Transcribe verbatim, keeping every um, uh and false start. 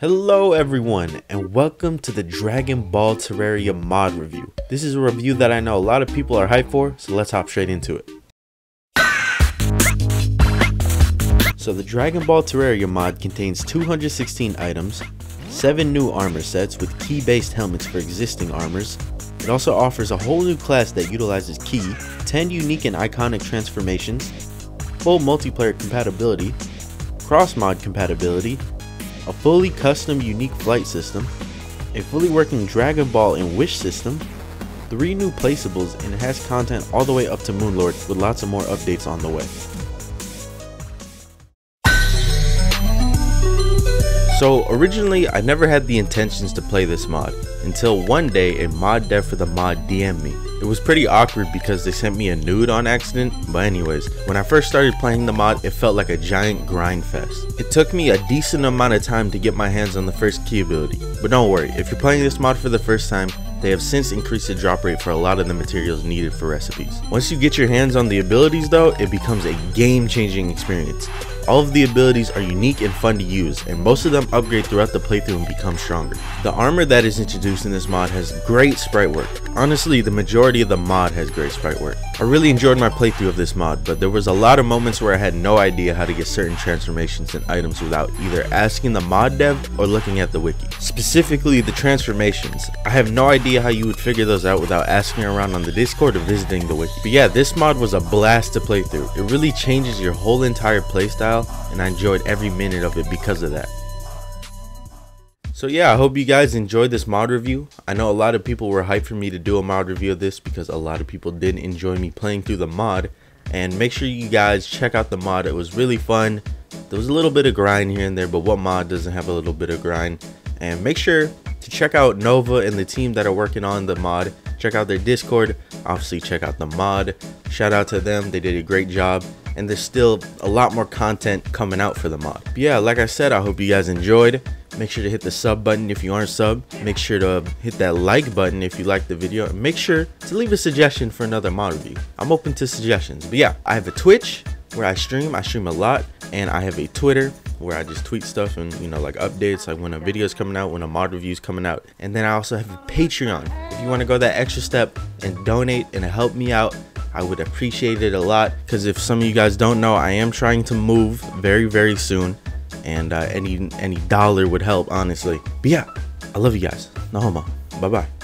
Hello everyone, and welcome to the Dragon Ball Terraria mod review. This is a review that I know a lot of people are hyped for, so let's hop straight into it. So the Dragon Ball Terraria mod contains two hundred sixteen items, seven new armor sets with key-based helmets for existing armors. It also offers a whole new class that utilizes ki, ten unique and iconic transformations, full multiplayer compatibility, cross-mod compatibility, a fully custom unique flight system, a fully working Dragon Ball and Wish system, three new placeables, and it has content all the way up to Moon Lord with lots of more updates on the way. So originally I never had the intentions to play this mod until one day a mod dev for the mod D M'd me. It was pretty awkward because they sent me a nude on accident, but anyways, when I first started playing the mod, it felt like a giant grind fest. It took me a decent amount of time to get my hands on the first key ability, but don't worry, if you're playing this mod for the first time, they have since increased the drop rate for a lot of the materials needed for recipes. Once you get your hands on the abilities though, it becomes a game-changing experience. All of the abilities are unique and fun to use, and most of them upgrade throughout the playthrough and become stronger. The armor that is introduced in this mod has great sprite work. Honestly, the majority of the mod has great sprite work. I really enjoyed my playthrough of this mod, but there was a lot of moments where I had no idea how to get certain transformations and items without either asking the mod dev or looking at the wiki. Specifically, the transformations. I have no idea how you would figure those out without asking around on the Discord or visiting the wiki. But yeah, this mod was a blast to play through. It really changes your whole entire playstyle, and I enjoyed every minute of it because of that. So yeah, I hope you guys enjoyed this mod review. I know a lot of people were hyped for me to do a mod review of this because a lot of people didn't enjoy me playing through the mod. And make sure you guys check out the mod. It was really fun. There was a little bit of grind here and there, but what mod doesn't have a little bit of grind? And make sure to check out Nova and the team that are working on the mod. Check out their Discord. Obviously, check out the mod. Shout out to them. They did a great job. And there's still a lot more content coming out for the mod. But yeah, like I said, I hope you guys enjoyed. Make sure to hit the sub button if you aren't subbed. Make sure to hit that like button if you liked the video. And make sure to leave a suggestion for another mod review. I'm open to suggestions. But yeah, I have a Twitch where I stream. I stream a lot. And I have a Twitter where I just tweet stuff and, you know, like updates, like when a video is coming out, when a mod review is coming out. And then I also have a Patreon. If you want to go that extra step and donate and help me out, I would appreciate it a lot, because if some of you guys don't know, I am trying to move very, very soon, and uh, any any dollar would help, honestly. But yeah, I love you guys. No homo. Bye-bye.